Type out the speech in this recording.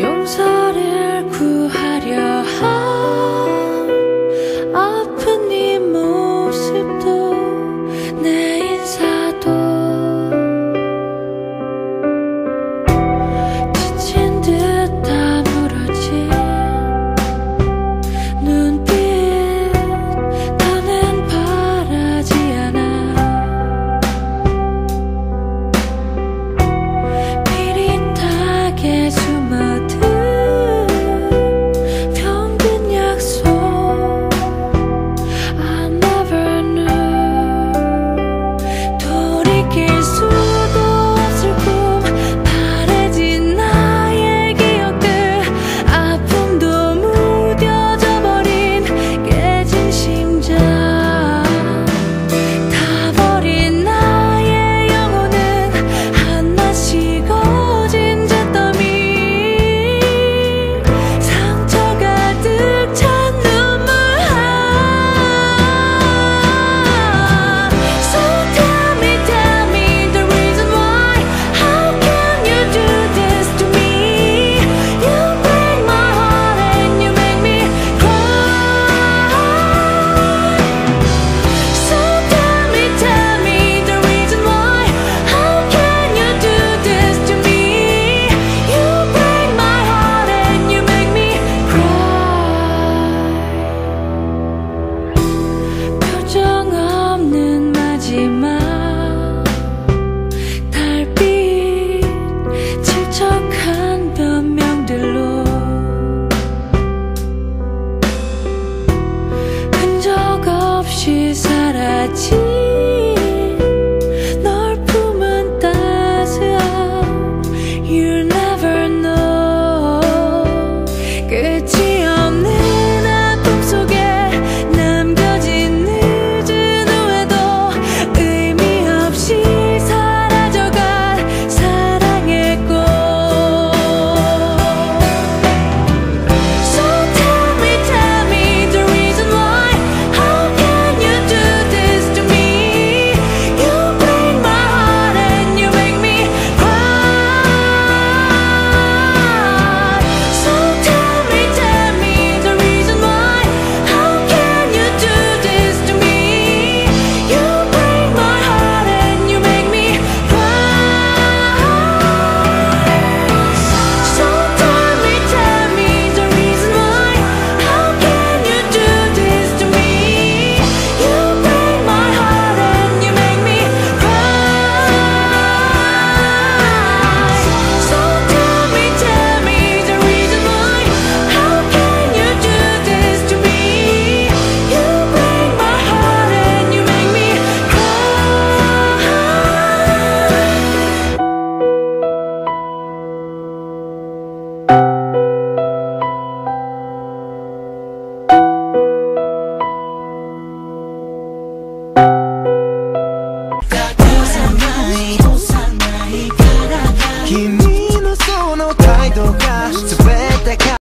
용서를 구하려 한 아픈 네 모습도 내 인사도 지친 듯 아무렇지 눈빛 나는 바라지 않아 비릿하게 사라진 널 품은 따스함 You'll never know 끝이 없는 아픔 속에 남겨진 늦은 후회도 의미 없이 사라져간 사랑의 꽃 So tell me the reason why Kimi no sono taido가